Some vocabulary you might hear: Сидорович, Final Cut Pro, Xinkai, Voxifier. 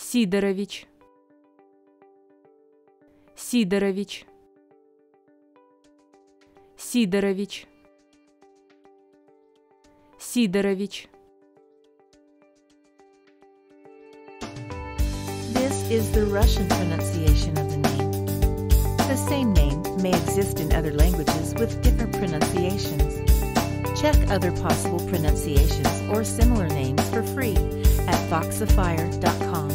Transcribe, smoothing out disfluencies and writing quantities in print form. Сидорович, Сидорович, Сидорович, Сидорович. This is the Russian pronunciation of the name. The same name may exist in other languages with different pronunciations. Check other possible pronunciations or similar names for free at voxifier.com.